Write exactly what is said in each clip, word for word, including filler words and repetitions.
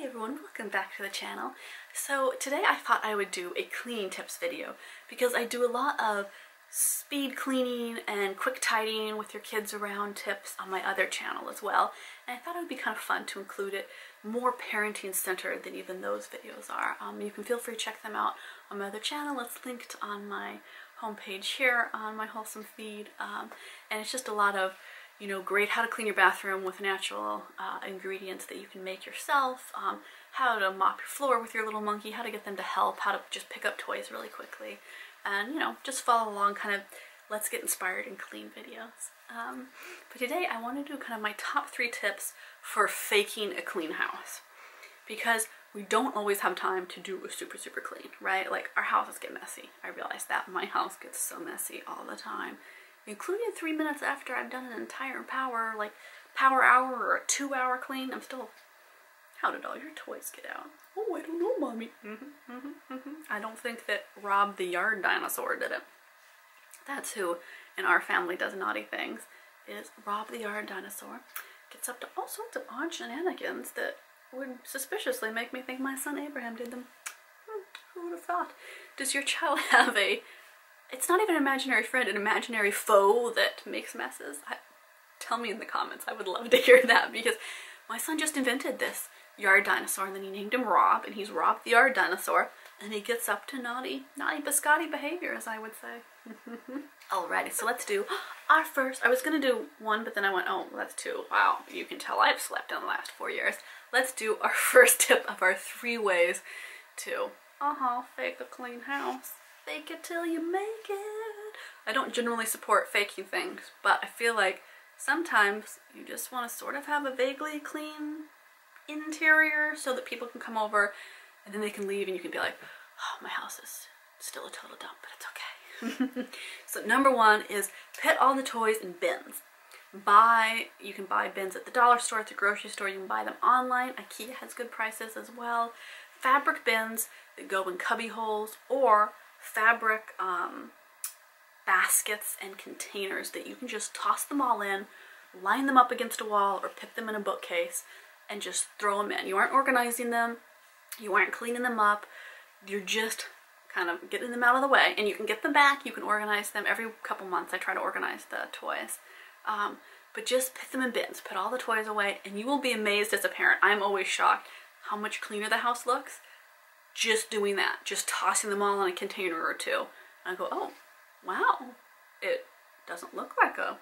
Hey everyone, welcome back to the channel. So today I thought I would do a cleaning tips video because I do a lot of speed cleaning and quick tidying with your kids around tips on my other channel as well, and I thought it would be kind of fun to include it more parenting centered than even those videos are. Um, you can feel free to check them out on my other channel. It's linked on my homepage here on my Wholesome Feed, um, and it's just a lot of you know, great how to clean your bathroom with natural uh, ingredients that you can make yourself, um, how to mop your floor with your little monkey, how to get them to help, how to just pick up toys really quickly, and you know, just follow along kind of let's get inspired and clean videos. Um, but today I want to do kind of my top three tips for faking a clean house, because we don't always have time to do a super super clean, right? Like our houses get messy. I realize that my house gets so messy all the time, including three minutes after I've done an entire power, like power hour or a two hour clean. I'm still, how did all your toys get out? Oh, I don't know, mommy. Mm-hmm, mm-hmm, mm-hmm. I don't think that Rob the Yard Dinosaur did it. That's who in our family does naughty things, is Rob the Yard Dinosaur. Gets up to all sorts of odd shenanigans that would suspiciously make me think my son Abraham did them. Hmm, who would have thought? Does your child have a It's not even an imaginary friend, an imaginary foe that makes messes? I, tell me in the comments. I would love to hear that, because my son just invented this yard dinosaur, and then he named him Rob, and he's Rob the Yard Dinosaur, and he gets up to naughty, naughty biscotti behavior, as I would say. Alrighty, so let's do our first. I was going to do one, but then I went, oh, that's two. Wow, you can tell I've slept in the last four years. Let's do our first tip of our three ways to, uh-huh, fake a clean house. Fake it till you make it. I don't generally support faking things, but I feel like sometimes you just want to sort of have a vaguely clean interior so that people can come over and then they can leave and you can be like, oh, my house is still a total dump, but it's okay. So number one is put all the toys in bins. Buy, you can buy bins at the dollar store, at the grocery store, you can buy them online. IKEA has good prices as well. Fabric bins that go in cubby holes, or fabric um, baskets and containers that you can just toss them all in, line them up against a wall or put them in a bookcase and just throw them in. You aren't organizing them, you aren't cleaning them up, you're just kind of getting them out of the way, and you can get them back, you can organize them. Every couple months I try to organize the toys, um, but just put them in bins, put all the toys away, and you will be amazed as a parent. I'm always shocked how much cleaner the house looks just doing that, just tossing them all in a container or two. And I go, oh, wow, it doesn't look like a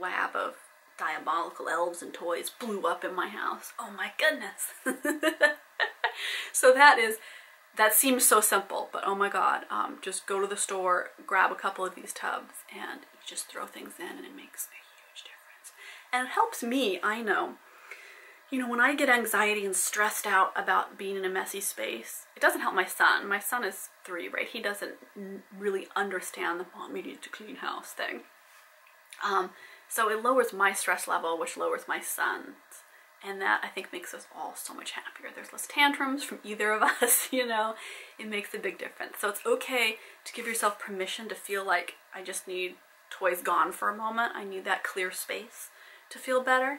lab of diabolical elves and toys blew up in my house. Oh my goodness. So that is, that seems so simple, but oh my God, um, just go to the store, grab a couple of these tubs, and you just throw things in, and it makes a huge difference. And it helps me, I know. You know, when I get anxiety and stressed out about being in a messy space, it doesn't help my son. My son is three, right? He doesn't really understand the mom needed to clean house thing. Um, so it lowers my stress level, which lowers my son's. And that, I think, makes us all so much happier. There's less tantrums from either of us, you know? It makes a big difference. So it's okay to give yourself permission to feel like, I just need toys gone for a moment. I need that clear space to feel better.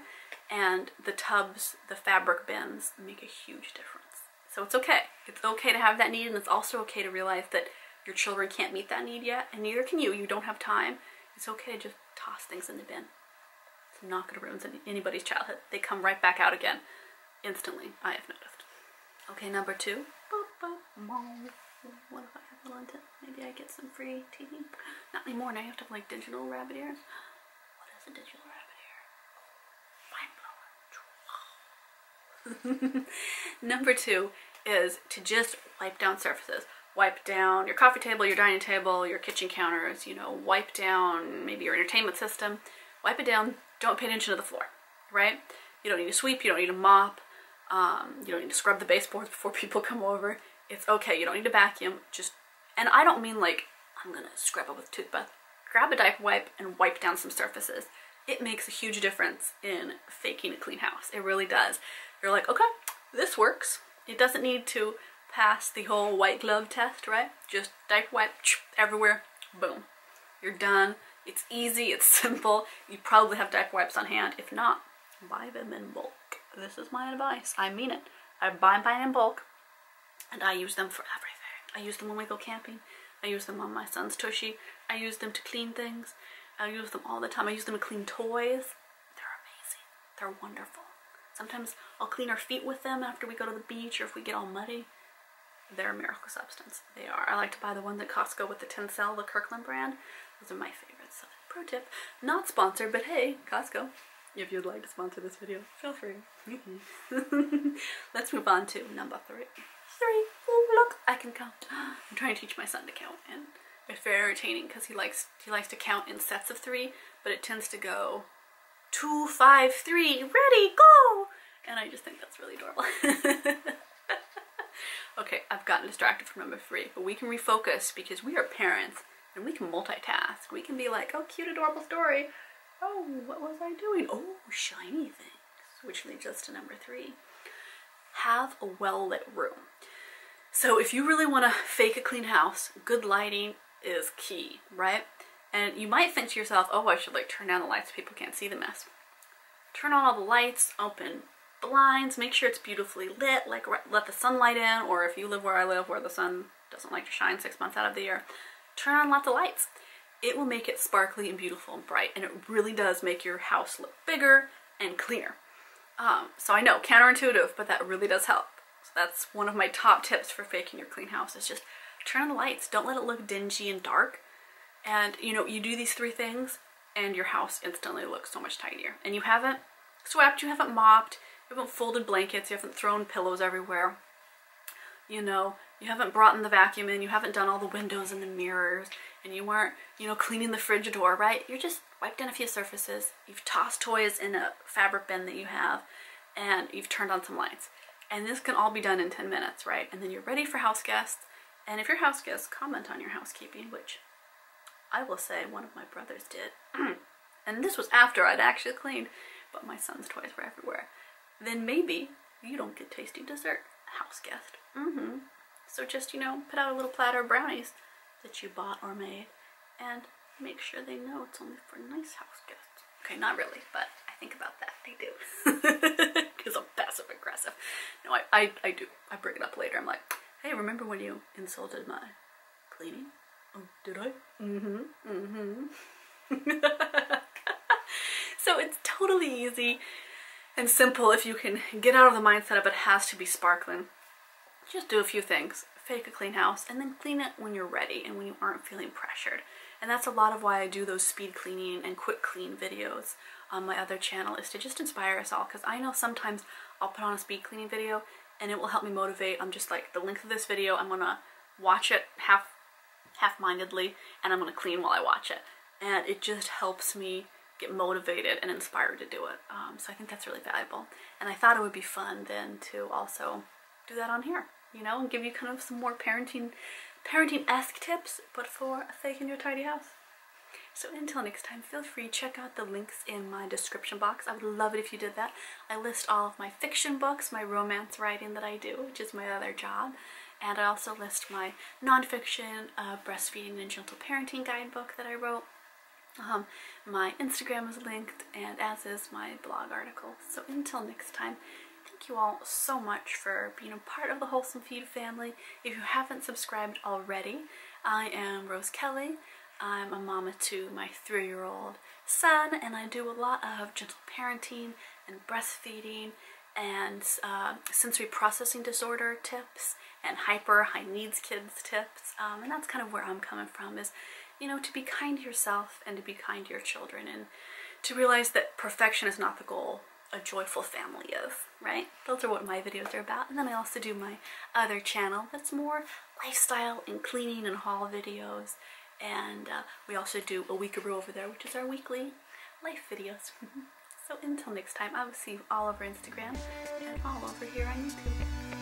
And the tubs, the fabric bins make a huge difference. So it's okay. It's okay to have that need, and it's also okay to realize that your children can't meet that need yet, and neither can you. You don't have time. It's okay to just toss things in the bin. It's not going to ruin anybody's childhood. They come right back out again instantly, I have noticed. Okay, number two. What if I have a little intent? Maybe I get some free T V? Not anymore. Now you have to have like digital rabbit ears. What is a digital rabbit? Number two is to just wipe down surfaces. Wipe down your coffee table, your dining table, your kitchen counters, you know, wipe down maybe your entertainment system. Wipe it down. Don't pay attention to the floor, right? You don't need to sweep, you don't need to mop, um, you don't need to scrub the baseboards before people come over. It's okay, you don't need to vacuum. Just, and I don't mean like, I'm gonna scrub it with toothpaste. Grab a diaper wipe and wipe down some surfaces. It makes a huge difference in faking a clean house. It really does. You're like, okay, this works. It doesn't need to pass the whole white glove test, right? Just diaper wipe everywhere, boom. You're done. It's easy, it's simple. You probably have diaper wipes on hand. If not, buy them in bulk. This is my advice. I mean it. I buy and buy in bulk, and I use them for everything. I use them when we go camping. I use them on my son's tushy. I use them to clean things. I use them all the time. I use them to clean toys. They're amazing. They're wonderful. Sometimes I'll clean our feet with them after we go to the beach or if we get all muddy. They're a miracle substance. They are. I like to buy the ones at Costco with the Tencel, the Kirkland brand. Those are my favorites. So, pro tip. Not sponsored, but hey, Costco, if you'd like to sponsor this video, feel free. Mm-hmm. Let's move on to number three. Three. Oh, look, I can count. I'm trying to teach my son to count, and it's very entertaining because he likes he likes to count in sets of three, but it tends to go two, five, three, ready, go! And I just think that's really adorable. Okay, I've gotten distracted from number three, but we can refocus because we are parents and we can multitask. We can be like, oh, cute, adorable story. Oh, what was I doing? Oh, shiny things. Which leads us to number three. Have a well-lit room. So if you really want to fake a clean house, good lighting is key, right? And you might think to yourself, oh, I should like turn down the lights so people can't see the mess. Turn on all the lights, open blinds, make sure it's beautifully lit, like let the sunlight in, or if you live where I live where the sun doesn't like to shine six months out of the year, turn on lots of lights. It will make it sparkly and beautiful and bright, and it really does make your house look bigger and cleaner. Um, so I know, counterintuitive, but that really does help. So that's one of my top tips for faking your clean house is just turn on the lights. Don't let it look dingy and dark. And you know, you do these three things and your house instantly looks so much tidier. And you haven't swept, you haven't mopped, you haven't folded blankets, you haven't thrown pillows everywhere. You know, you haven't brought in the vacuum in, you haven't done all the windows and the mirrors, and you weren't, you know, cleaning the fridge door, right? You're just wiped down a few surfaces, you've tossed toys in a fabric bin that you have, and you've turned on some lights. And this can all be done in ten minutes, right? And then you're ready for house guests. And if your house guests comment on your housekeeping, which I will say one of my brothers did, and this was after I'd actually cleaned, but my son's toys were everywhere, then maybe you don't get tasty dessert, house guest. Mm-hmm. So just, you know, put out a little platter of brownies that you bought or made and make sure they know it's only for nice house guests. Okay, not really, but I think about that. I do. Because I'm passive aggressive. No, I, I, I do. I bring it up later. I'm like, hey, remember when you insulted my cleaning? Oh, did I? Mm-hmm. Mm-hmm. So it's totally easy and simple if you can get out of the mindset of it has to be sparkling. Just do a few things, fake a clean house, and then clean it when you're ready and when you aren't feeling pressured. And that's a lot of why I do those speed cleaning and quick clean videos on my other channel, is to just inspire us all, because I know sometimes I'll put on a speed cleaning video and it will help me motivate. I'm just like, the length of this video, I'm gonna watch it half half-mindedly and I'm gonna clean while I watch it. And it just helps me get motivated and inspired to do it. Um, so I think that's really valuable. And I thought it would be fun then to also do that on here, you know, and give you kind of some more parenting, parenting-esque tips, but for faking your tidy house. So until next time, feel free to check out the links in my description box. I would love it if you did that. I list all of my fiction books, my romance writing that I do, which is my other job. And I also list my nonfiction, uh, breastfeeding and gentle parenting guidebook that I wrote. Um, my Instagram is linked, and as is my blog article. So until next time, thank you all so much for being a part of the Wholesome Feed family. If you haven't subscribed already, I am Rose Kelly. I'm a mama to my three-year-old son, and I do a lot of gentle parenting and breastfeeding and uh, sensory processing disorder tips and hyper, high needs kids tips. Um, and that's kind of where I'm coming from, is, you know, to be kind to yourself and to be kind to your children, and to realize that perfection is not the goal. A joyful family is, right? Those are what my videos are about. And then I also do my other channel that's more lifestyle and cleaning and haul videos. And uh, we also do a week over there, which is our weekly life videos. So until next time, I will see you all over Instagram and all over here on YouTube.